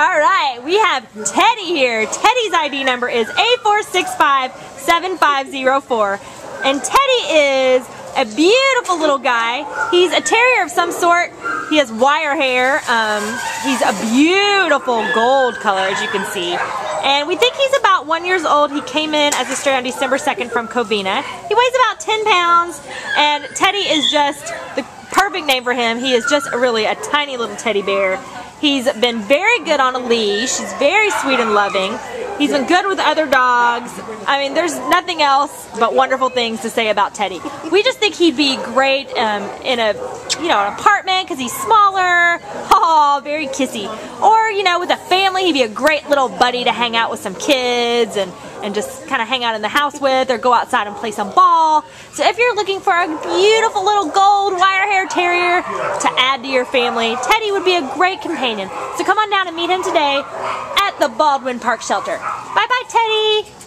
Alright, we have Teddy here. Teddy's ID number is A4657504. And Teddy is a beautiful little guy. He's a terrier of some sort. He has wire hair. He's a beautiful gold color, as you can see. And we think he's about 1 year old. He came in as a stray on December 2nd from Covina. He weighs about 10 pounds, and Teddy is just the perfect name for him. He is just really a tiny little teddy bear. He's been very good on a leash. He's very sweet and loving. He's been good with other dogs. I mean, there's nothing else but wonderful things to say about Teddy. We just think he'd be great in a, an apartment because he's smaller. Oh, very kissy. Or, with a family, he'd be a great little buddy to hang out with some kids and just kind of hang out in the house with, or go outside and play some ball. So if you're looking for a beautiful little gold wire-haired terrier to add to your family, Teddy would be a great companion. So come on down and meet him today at the Baldwin Park Shelter. Bye-bye, Teddy!